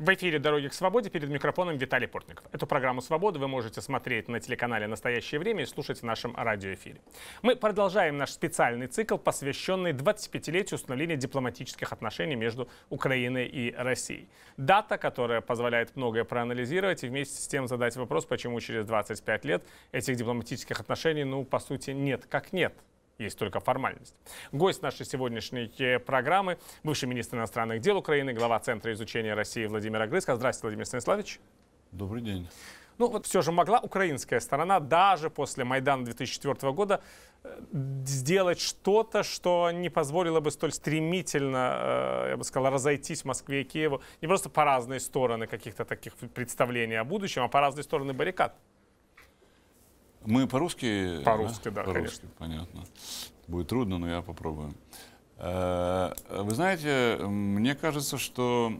В эфире «Дороги к свободе», перед микрофоном Виталий Портников. Эту программу «Свобода» вы можете смотреть на телеканале «Настоящее время» и слушать в нашем радиоэфире. Мы продолжаем наш специальный цикл, посвященный 25-летию установления дипломатических отношений между Украиной и Россией. Дата, которая позволяет многое проанализировать и вместе с тем задать вопрос, почему через 25 лет этих дипломатических отношений, ну, по сути, нет как нет. Есть только формальность. Гость нашей сегодняшней программы – бывший министр иностранных дел Украины, глава Центра изучения России Владимир Огрызко. Здравствуйте, Владимир Станиславович. Добрый день. Ну вот все же могла украинская сторона даже после Майдана 2004 года сделать что-то, что не позволило бы столь стремительно, я бы сказал, разойтись в Москве и Киеву не просто по разные стороны каких-то таких представлений о будущем, а по разные стороны баррикад? Мы по-русски? По-русски, да, по-русски, понятно. Будет трудно, но я попробую. Вы знаете, мне кажется, что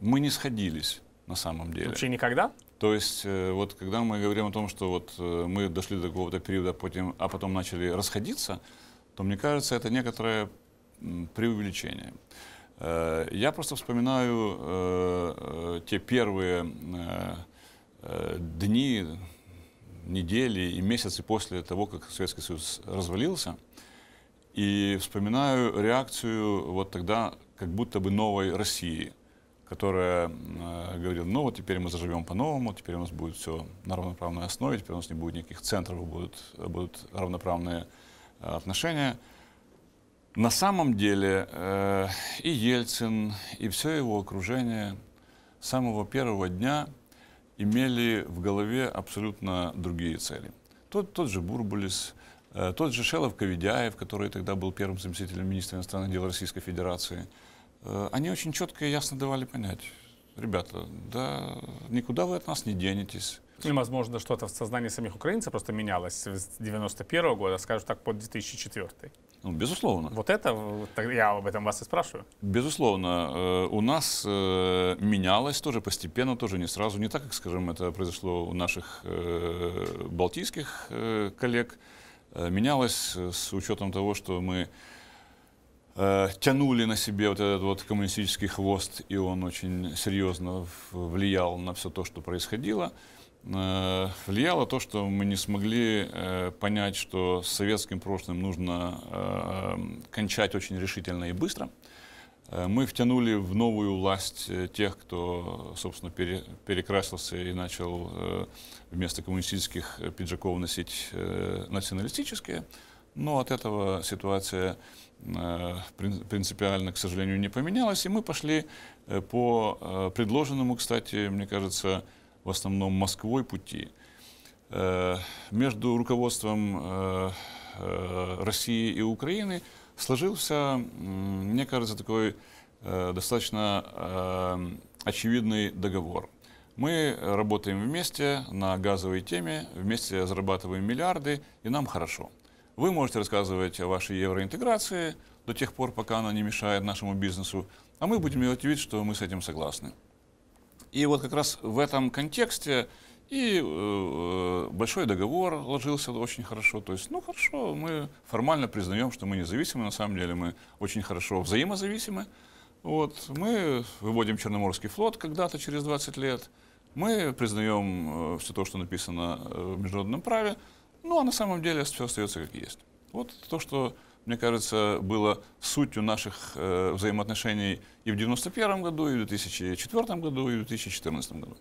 мы не сходились на самом деле. Вообще никогда? То есть, вот когда мы говорим о том, что вот мы дошли до какого-то периода, а потом начали расходиться, то мне кажется, это некоторое преувеличение. Я просто вспоминаю те первые дни, недели и месяцы после того, как Советский Союз развалился, и вспоминаю реакцию вот тогда как будто бы новой России, которая говорила: ну вот теперь мы заживем по-новому, теперь у нас будет все на равноправной основе, теперь у нас не будет никаких центров, будут равноправные отношения. На самом деле и Ельцин, и все его окружение с самого первого дня имели в голове абсолютно другие цели. Тот же Бурбулис, тот же Шелов-Ковидяев, который тогда был первым заместителем министра иностранных дел Российской Федерации, они очень четко и ясно давали понять: ребята, да никуда вы от нас не денетесь. И, возможно, что-то в сознании самих украинцев просто менялось с 91-го года, скажем так, под 2004-й. Ну, безусловно. Вот это, я об этом вас и спрашиваю. Безусловно. У нас менялось тоже постепенно, тоже не сразу. Не так, как, скажем, это произошло у наших балтийских коллег. Менялось с учетом того, что мы тянули на себе вот этот вот коммунистический хвост, и он очень серьезно влиял на все то, что происходило. Влияло то, что мы не смогли понять, что с советским прошлым нужно кончать очень решительно и быстро. Мы втянули в новую власть тех, кто, собственно, перекрасился и начал вместо коммунистических пиджаков носить националистические. Но от этого ситуация принципиально, к сожалению, не поменялась. И мы пошли по предложенному, кстати, мне кажется, в основном Москвой пути. Между руководством России и Украины сложился, мне кажется, такой достаточно очевидный договор. Мы работаем вместе на газовой теме, вместе зарабатываем миллиарды, и нам хорошо. Вы можете рассказывать о вашей евроинтеграции до тех пор, пока она не мешает нашему бизнесу, а мы будем делать вид, что мы с этим согласны. И вот как раз в этом контексте и большой договор ложился очень хорошо. То есть, ну хорошо, мы формально признаем, что мы независимы, на самом деле мы очень хорошо взаимозависимы. Вот, мы выводим Черноморский флот когда-то через 20 лет, мы признаем все то, что написано в международном праве, ну а на самом деле все остается как есть. Вот то, что, мне кажется, было сутью наших взаимоотношений и в 1991 году, и в 2004 году, и в 2014 году.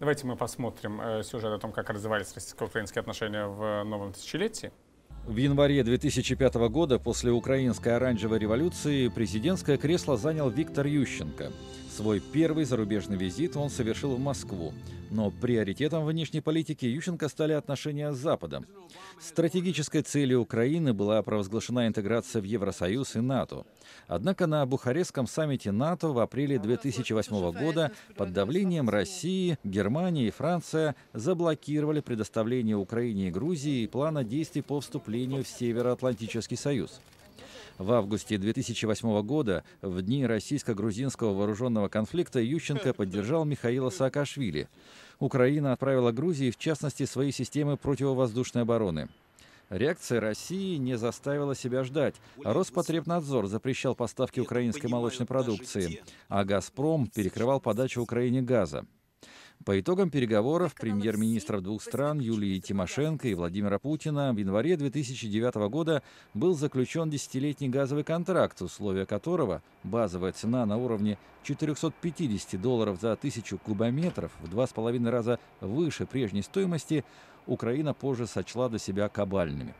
Давайте мы посмотрим сюжет о том, как развивались российско-украинские отношения в новом тысячелетии. В январе 2005 года после украинской оранжевой революции президентское кресло занял Виктор Ющенко. Свой первый зарубежный визит он совершил в Москву. Но приоритетом внешней политики Ющенко стали отношения с Западом. Стратегической целью Украины была провозглашена интеграция в Евросоюз и НАТО. Однако на Бухарестском саммите НАТО в апреле 2008 года под давлением России, Германии и Франции заблокировали предоставление Украине и Грузии плана действий по вступлению в Североатлантический союз. В августе 2008 года, в дни российско-грузинского вооруженного конфликта, Ющенко поддержал Михаила Саакашвили. Украина отправила Грузии, в частности, свои системы противовоздушной обороны. Реакция России не заставила себя ждать. Роспотребнадзор запрещал поставки украинской молочной продукции, а «Газпром» перекрывал подачу Украине газа. По итогам переговоров премьер-министров двух стран Юлии Тимошенко и Владимира Путина в январе 2009 года был заключен 10-летний газовый контракт, условия которого базовая цена на уровне $450 за 1000 кубометров, в 2,5 раза выше прежней стоимости, Украина позже сочла для себя кабальными.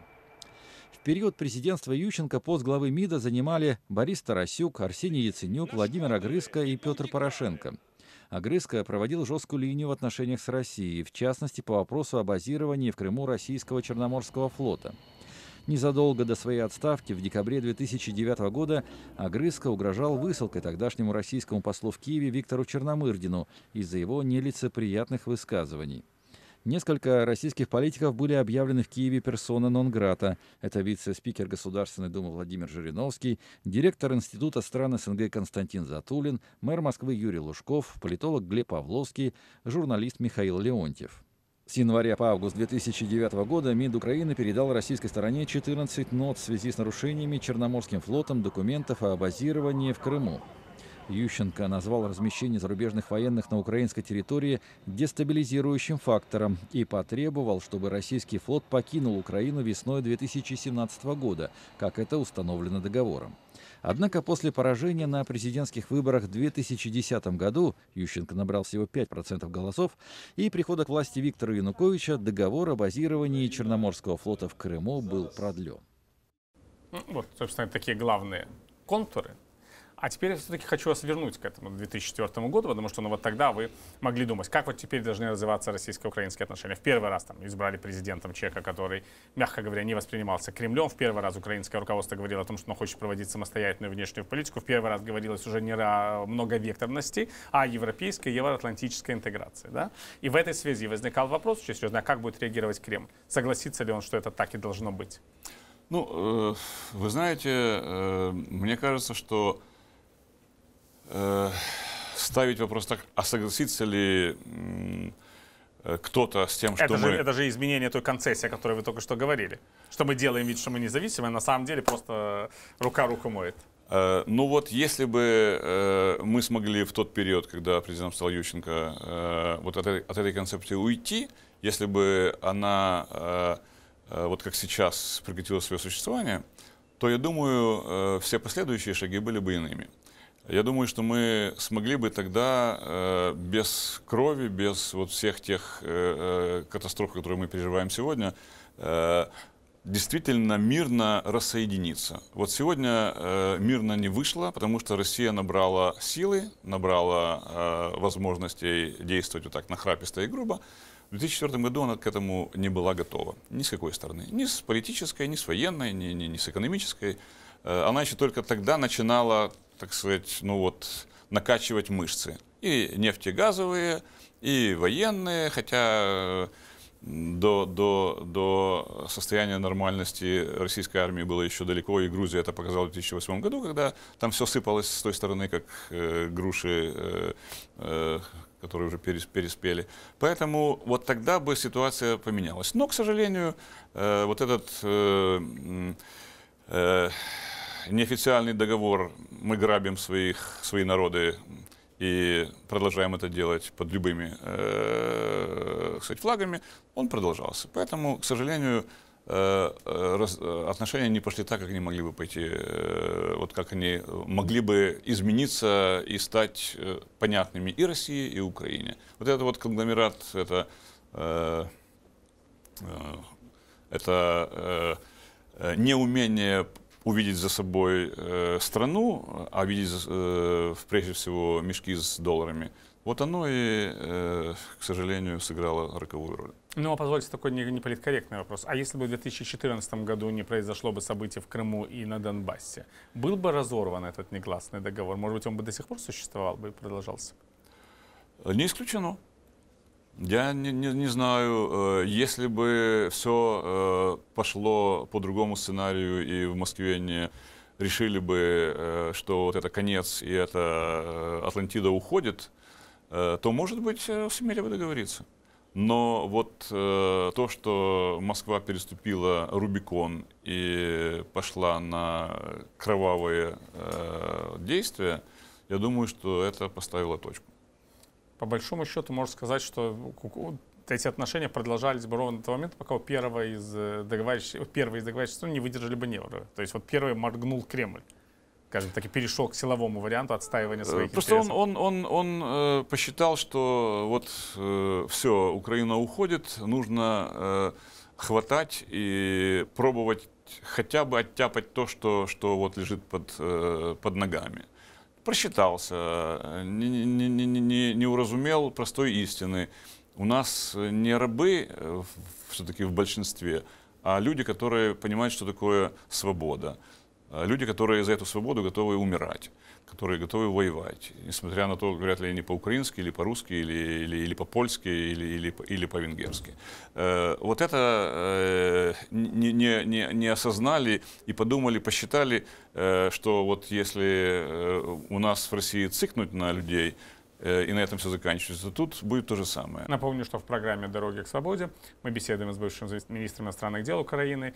В период президентства Ющенко пост главы МИДа занимали Борис Тарасюк, Арсений Яценюк, Владимир Огрызко и Петр Порошенко. Огрызко проводил жесткую линию в отношениях с Россией, в частности по вопросу о базировании в Крыму российского Черноморского флота. Незадолго до своей отставки в декабре 2009 года Огрызко угрожал высылкой тогдашнему российскому послу в Киеве Виктору Черномырдину из-за его нелицеприятных высказываний. Несколько российских политиков были объявлены в Киеве персона нон-грата. Это вице-спикер Государственной Думы Владимир Жириновский, директор Института стран СНГ Константин Затулин, мэр Москвы Юрий Лужков, политолог Глеб Павловский, журналист Михаил Леонтьев. С января по август 2009 года МИД Украины передал российской стороне 14 нот в связи с нарушениями Черноморским флотом документов о базировании в Крыму. Ющенко назвал размещение зарубежных военных на украинской территории дестабилизирующим фактором и потребовал, чтобы российский флот покинул Украину весной 2017 года, как это установлено договором. Однако после поражения на президентских выборах в 2010 году, Ющенко набрал всего 5% голосов, и прихода к власти Виктора Януковича договор о базировании Черноморского флота в Крыму был продлен. Вот, собственно, такие главные контуры. А теперь я все-таки хочу вас вернуть к этому 2004 году, потому что вот тогда вы могли думать, как вот теперь должны развиваться российско-украинские отношения. В первый раз там избрали президентом человека, который, мягко говоря, не воспринимался Кремлем. В первый раз украинское руководство говорило о том, что оно хочет проводить самостоятельную внешнюю политику. В первый раз говорилось уже не о многовекторности, а о европейской и евроатлантической интеграции. Да? И в этой связи возникал вопрос, очень серьезно, как будет реагировать Кремль? Согласится ли он, что это так и должно быть? Ну, вы знаете, мне кажется, что ставить вопрос так, а согласится ли кто-то с тем, что мы... Это же изменение той концессии, о которой вы только что говорили. Что мы делаем вид, что мы независимы, а на самом деле просто рука руку моет. Ну вот если бы мы смогли в тот период, когда президент стал Ющенко, вот от этой концепции уйти, если бы она, вот как сейчас, прекратила свое существование, то, я думаю, все последующие шаги были бы иными. Я думаю, что мы смогли бы тогда без крови, без вот всех тех катастроф, которые мы переживаем сегодня, действительно мирно рассоединиться. Вот сегодня мирно не вышло, потому что Россия набрала силы, набрала возможностей действовать вот так нахраписто и грубо. В 2004 году она к этому не была готова. Ни с какой стороны. Ни с политической, ни с военной, ни с экономической. Она еще только тогда начинала, так сказать, ну вот, накачивать мышцы. И нефтегазовые, и военные, хотя до состояния нормальности российской армии было еще далеко, и Грузия это показала в 2008 году, когда там все сыпалось с той стороны, как груши, которые уже переспели. Поэтому вот тогда бы ситуация поменялась. Но, к сожалению, вот этот... неофициальный договор, мы грабим свои народы и продолжаем это делать под любыми кстати, флагами, он продолжался. Поэтому, к сожалению, отношения не пошли так, как они могли бы пойти, вот как они могли бы измениться и стать понятными и России, и Украине. Вот этот вот конгломерат, это неумение увидеть за собой страну, а видеть прежде всего мешки с долларами, вот оно и, к сожалению, сыграло роковую роль. Ну, а позвольте такой неполиткорректный вопрос. А если бы в 2014 году не произошло бы событий в Крыму и на Донбассе, был бы разорван этот негласный договор? Может быть, он бы до сих пор существовал бы и продолжался? Не исключено. Я не знаю, если бы все пошло по другому сценарию и в Москве не решили бы, что вот это конец и это Атлантида уходит, то, может быть, сумели бы договориться. Но вот то, что Москва переступила Рубикон и пошла на кровавые действия, я думаю, что это поставило точку. По большому счету можно сказать, что эти отношения продолжались бы ровно до того момента, пока первые из договорившихся не выдержали бы нервы. То есть вот первый моргнул Кремль, скажем так, и перешел к силовому варианту отстаивания своих интересов. Просто он посчитал, что вот все, Украина уходит, нужно хватать и пробовать хотя бы оттяпать то, что вот лежит под ногами. Просчитался, не уразумел простой истины. У нас не рабы все-таки в большинстве, а люди, которые понимают, что такое свобода. Люди, которые за эту свободу готовы умирать, которые готовы воевать. Несмотря на то, говорят ли они по-украински, или по-русски, или по-польски, или по-венгерски. Вот это не осознали и подумали, посчитали, что вот если у нас в России цикнуть на людей, и на этом все заканчивается, тут будет то же самое. Напомню, что в программе «Дороги к свободе» мы беседуем с бывшим министром иностранных дел Украины,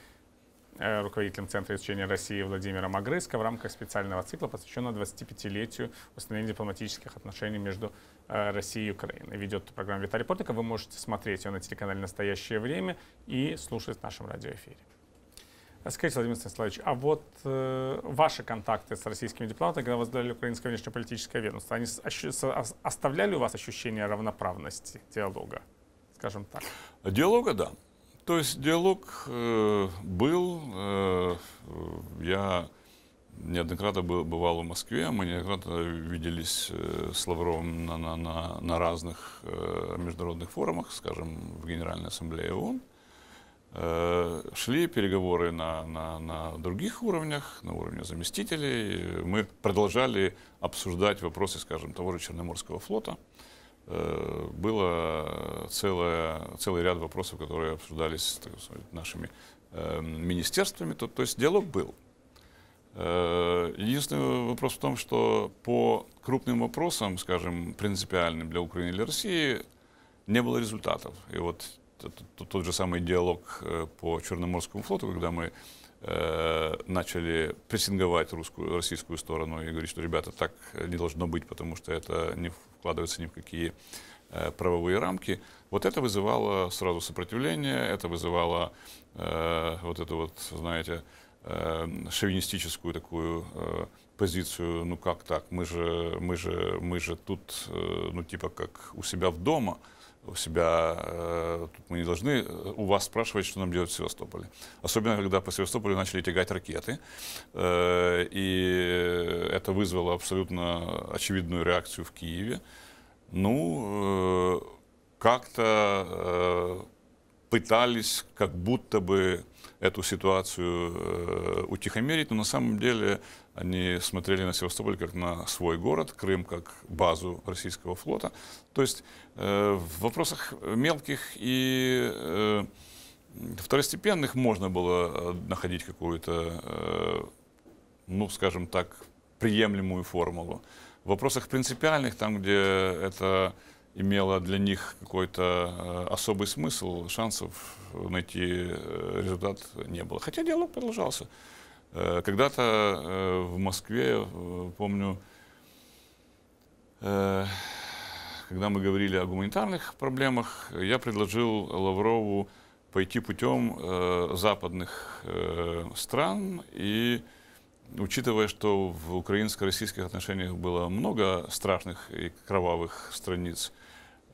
руководителем Центра изучения России Владимиром Огрызко в рамках специального цикла, посвященного 25-летию установления дипломатических отношений между Россией и Украиной. Ведет программу Виталий Портников. Вы можете смотреть ее на телеканале «Настоящее время» и слушать в нашем радиоэфире. Скажите, Владимир Станиславович, а вот ваши контакты с российскими дипломатами, когда возглавляли украинское внешнеполитическое ведомство, они оставляли у вас ощущение равноправности диалога, скажем так? Диалога, да. То есть диалог был, я неоднократно бывал в Москве, мы неоднократно виделись с Лавровым на разных международных форумах, скажем, в Генеральной Ассамблее ООН. Шли переговоры на других уровнях, на уровне заместителей. Мы продолжали обсуждать вопросы, скажем, того же Черноморского флота. Было целый ряд вопросов, которые обсуждались нашими министерствами. То есть диалог был. Единственный вопрос в том, что по крупным вопросам, скажем, принципиальным для Украины или России, не было результатов. И вот тот же самый диалог по Черноморскому флоту, когда мы начали прессинговать российскую сторону и говорить, что, ребята, так не должно быть, потому что это не вкладывается ни в какие правовые рамки. Вот это вызывало сразу сопротивление, это вызывало вот эту вот, знаете, шовинистическую такую позицию, ну как так, мы же тут, ну типа как у себя в дома. У себя тут мы не должны у вас спрашивать, что нам делать в Севастополе. Особенно, когда по Севастополю начали тягать ракеты. И это вызвало абсолютно очевидную реакцию в Киеве. Ну, как-то пытались как будто бы эту ситуацию утихомирить, но на самом деле они смотрели на Севастополь как на свой город, Крым как базу российского флота. То есть в вопросах мелких и второстепенных можно было находить какую-то, ну скажем так, приемлемую формулу. В вопросах принципиальных, там где это имело для них какой-то особый смысл, шансов найти результат не было. Хотя диалог продолжался. Когда-то в Москве, помню, когда мы говорили о гуманитарных проблемах, я предложил Лаврову пойти путем западных стран и... Учитывая, что в украинско-российских отношениях было много страшных и кровавых страниц,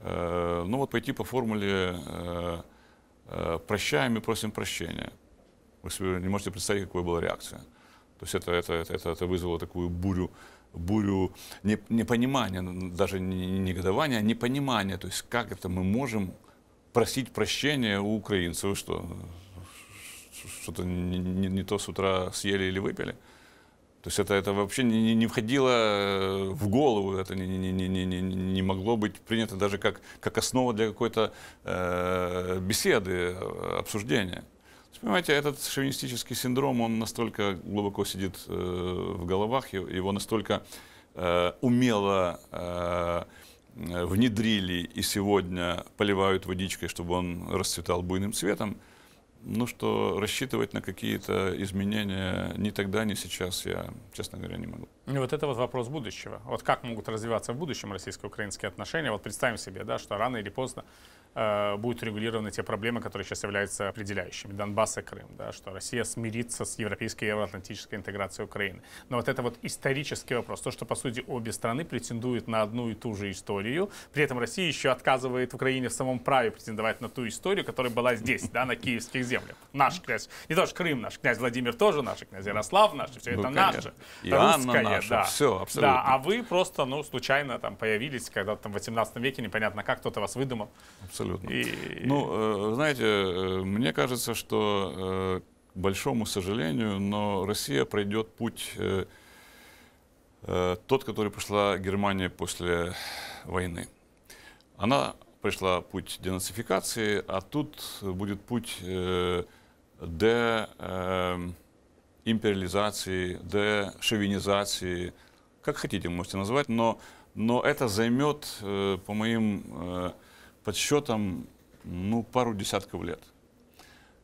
ну вот пойти по формуле «прощаем и просим прощения». Вы себе не можете представить, какая была реакция. То есть это вызвало такую бурю непонимания, даже не негодования, а непонимания. То есть как это мы можем просить прощения у украинцев? Что? Что-то не то с утра съели или выпили? То есть это вообще не входило в голову, это не могло быть принято даже как основа для какой-то беседы, обсуждения. Есть, понимаете, этот шовинистический синдром, он настолько глубоко сидит в головах, его настолько умело внедрили и сегодня поливают водичкой, чтобы он расцветал буйным цветом, ну что рассчитывать на какие-то изменения ни тогда, ни сейчас я, честно говоря, не могу. И вот это вот вопрос будущего. Вот как могут развиваться в будущем российско-украинские отношения? Вот представим себе, да, что рано или поздно будут регулированы те проблемы, которые сейчас являются определяющими. Донбасс и Крым, да, что Россия смирится с европейской и евроатлантической интеграцией Украины. Но вот это вот исторический вопрос, то, что, по сути, обе страны претендуют на одну и ту же историю, при этом Россия еще отказывает Украине в самом праве претендовать на ту историю, которая была здесь, да, на киевских землях. Наш князь, не то что Крым наш, князь Владимир тоже наш, князь Ярослав наш, все это наше, русское, да. Все, абсолютно. Да, а вы просто, ну, случайно там появились, когда там в 18 веке, непонятно как, кто-то вас выдумал. Абсолютно. Ну, знаете, мне кажется, что, к большому сожалению, но Россия пройдет путь тот, который прошла Германия после войны. Она пришла путь денацификации, а тут будет путь деимпериализации, дешовинизации, как хотите, можете назвать, но это займет, по моим подсчетам, ну, пару десятков лет,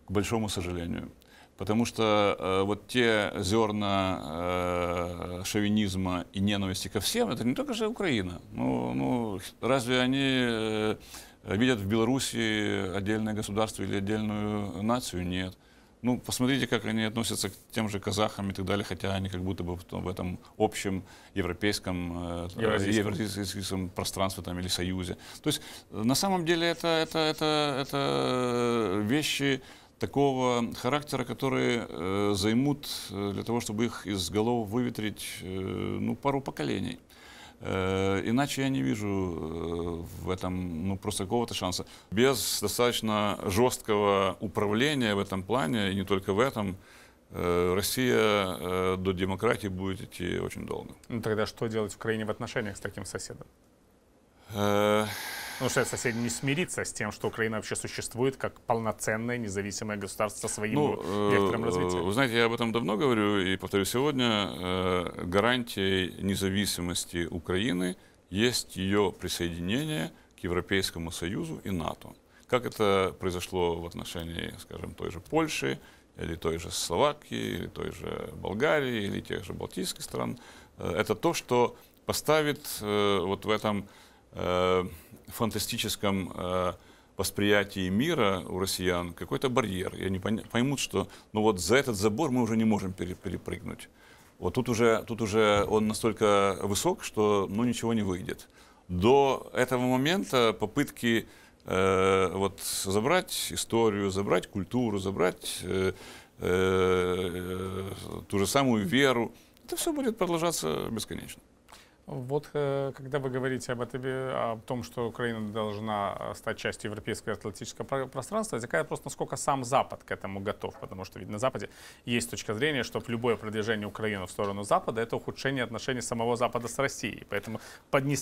к большому сожалению. Потому что вот те зерна шовинизма и ненависти ко всем, это не только же Украина. Ну разве они видят в Беларуси отдельное государство или отдельную нацию? Нет. Ну, посмотрите, как они относятся к тем же казахам и так далее, хотя они как будто бы в этом общем европейском, евразийском пространстве там, или союзе. То есть, на самом деле, это вещи такого характера, которые займут, для того, чтобы их из голов выветрить, ну, пару поколений. Иначе я не вижу в этом, ну, просто какого-то шанса. Без достаточно жесткого управления в этом плане, и не только в этом, Россия до демократии будет идти очень долго. Ну тогда что делать в Украине в отношениях с таким соседом? Потому что соседи не смирится с тем, что Украина вообще существует как полноценное независимое государство со своим вектором развития. Вы знаете, я об этом давно говорю и повторю сегодня. Гарантией независимости Украины есть ее присоединение к Европейскому Союзу и НАТО. Как это произошло в отношении, скажем, той же Польши, или той же Словакии, или той же Болгарии, или тех же балтийских стран. Это то, что поставит вот в этом фантастическом восприятии мира у россиян какой-то барьер. И они поймут, что ну вот за этот забор мы уже не можем перепрыгнуть. Вот тут уже он настолько высок, что ну, ничего не выйдет. До этого момента попытки вот, забрать историю, забрать культуру, забрать ту же самую веру, это все будет продолжаться бесконечно. Вот когда вы говорите о том, что Украина должна стать частью европейского атлантического пространства, возникает просто, насколько сам Запад к этому готов. Потому что ведь на Западе есть точка зрения, что любое продвижение Украины в сторону Запада — это ухудшение отношений самого Запада с Россией. Поэтому не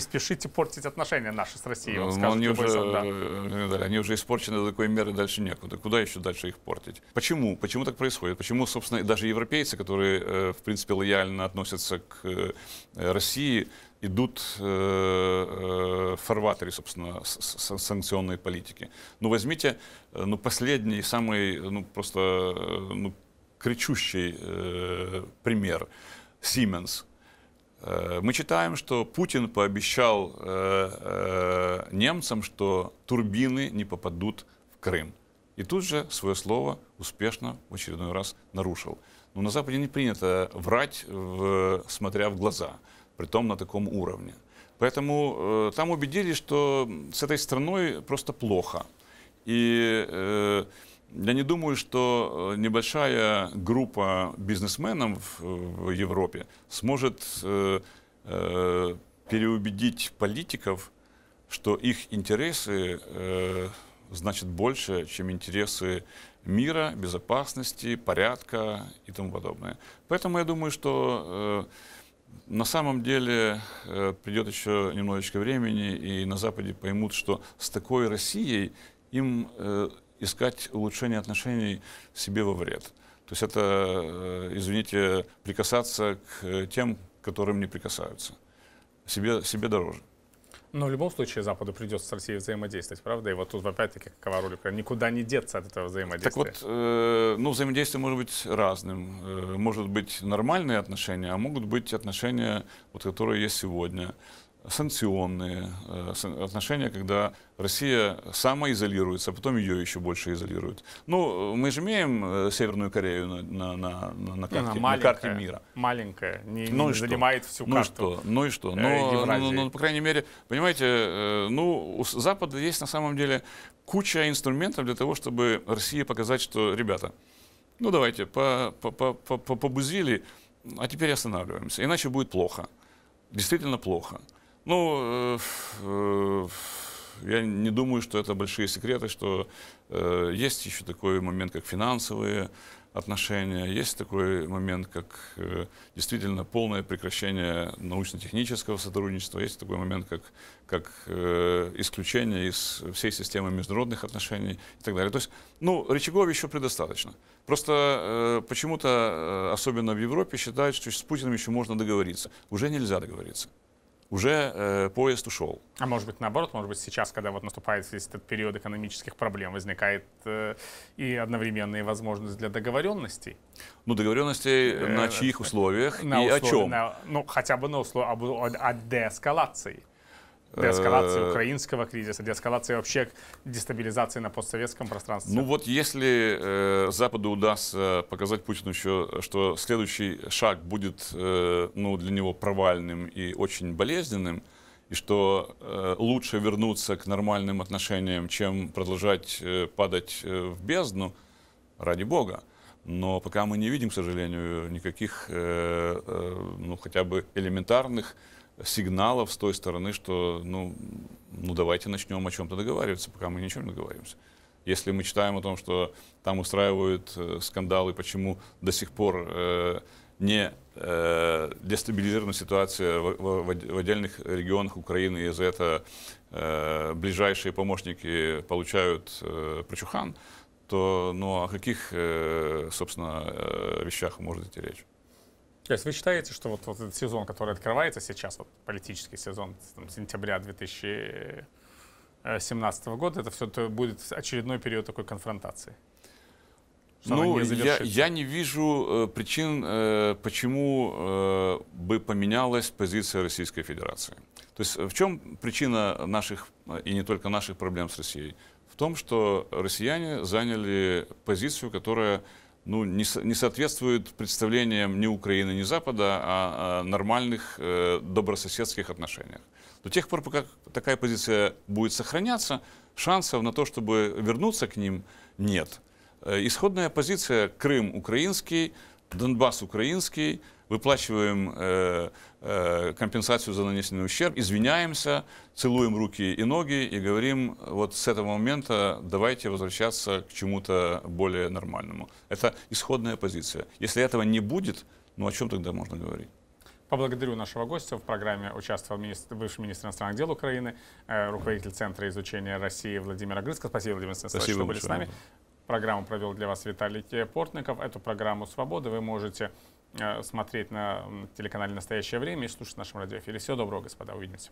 спешите портить отношения наши с Россией. Он скажет, они уже испорчены до такой меры, дальше некуда. Куда еще дальше их портить? Почему? Почему так происходит? Почему, собственно, даже европейцы, которые, в принципе, лояльно относятся к России, идут в фарватере, собственно, санкционной политики? Ну, возьмите последний, самый кричущий пример – Siemens. Мы читаем, что Путин пообещал немцам, что турбины не попадут в Крым. И тут же свое слово успешно в очередной раз нарушил. Но на Западе не принято врать, смотря в глаза, притом на таком уровне. Поэтому там убедились, что с этой страной просто плохо. И я не думаю, что небольшая группа бизнесменов в Европе сможет переубедить политиков, что их интересы значат больше, чем интересы мира, безопасности, порядка и тому подобное. Поэтому я думаю, что на самом деле придет еще немножечко времени, и на Западе поймут, что с такой Россией им искать улучшение отношений себе во вред. То есть это, извините, прикасаться к тем, к которым не прикасаются. Себе дороже. Но в любом случае Западу придется с Россией взаимодействовать, правда? И вот тут опять-таки какова роль Украины? Никуда не деться от этого взаимодействия. Так вот, ну, взаимодействие может быть разным. Может быть нормальные отношения, а могут быть отношения, вот, которые есть сегодня. Санкционные отношения, когда Россия самоизолируется, а потом ее еще больше изолируют. Ну, мы же имеем Северную Корею на карте мира. Маленькая, не занимает всю карту. Ну и что? Ну, по крайней мере, понимаете, ну, у Запада есть на самом деле куча инструментов для того, чтобы России показать, что, ребята, ну давайте, побузили, а теперь останавливаемся, иначе будет плохо. Действительно плохо. Ну, я не думаю, что это большие секреты, что есть еще такой момент, как финансовые отношения, есть такой момент, как действительно полное прекращение научно-технического сотрудничества, есть такой момент, как исключение из всей системы международных отношений и так далее. То есть, ну, рычагов еще предостаточно. Просто почему-то, особенно в Европе, считают, что с Путиным еще можно договориться. Уже нельзя договориться. Уже поезд ушел. А может быть наоборот, может быть сейчас, когда вот наступает весь этот период экономических проблем, возникает и одновременная возможность для договоренностей? Ну, договоренностей на чьих условиях и о чем? Ну, хотя бы на условиях деэскалации. Деэскалации украинского кризиса, деэскалации вообще дестабилизации на постсоветском пространстве. Ну вот если Западу удастся показать Путину еще, что следующий шаг будет ну, для него провальным и очень болезненным, и что лучше вернуться к нормальным отношениям, чем продолжать падать в бездну, ради бога. Но пока мы не видим, к сожалению, никаких ну, хотя бы элементарных сигналов с той стороны, что ну давайте начнем о чем-то договариваться, пока мы ни о чем не договариваемся. Если мы читаем о том, что там устраивают скандалы, почему до сих пор не дестабилизирована ситуация в отдельных регионах Украины, и из-за этого ближайшие помощники получают прочухан, то ну, о каких, собственно, вещах может идти речь? То есть вы считаете, что вот этот сезон, который открывается сейчас, вот политический сезон там, сентября 2017 года, это все будет очередной период такой конфронтации? Ну, я не вижу причин, почему бы поменялась позиция Российской Федерации. То есть в чем причина наших, и не только наших, проблем с Россией? В том, что россияне заняли позицию, которая... ну, не соответствует представлениям ни Украины, ни Запада о нормальных добрососедских отношениях. До тех пор, пока такая позиция будет сохраняться, шансов на то, чтобы вернуться к ним, нет. Исходная позиция: Крым украинский, Донбасс украинский, выплачиваем компенсацию за нанесенный ущерб, извиняемся, целуем руки и ноги и говорим: вот с этого момента давайте возвращаться к чему-то более нормальному. Это исходная позиция. Если этого не будет, ну о чем тогда можно говорить? Поблагодарю нашего гостя. В программе участвовал бывший министр иностранных дел Украины, руководитель Центра изучения России Владимир Огрызко. Спасибо, Владимир Станиславович, что были с нами. Программу провел для вас Виталий Портников. Эту программу «Свобода» вы можете смотреть на телеканале «Настоящее время» и слушать в нашем радиоэфире. Всего доброго, господа. Увидимся.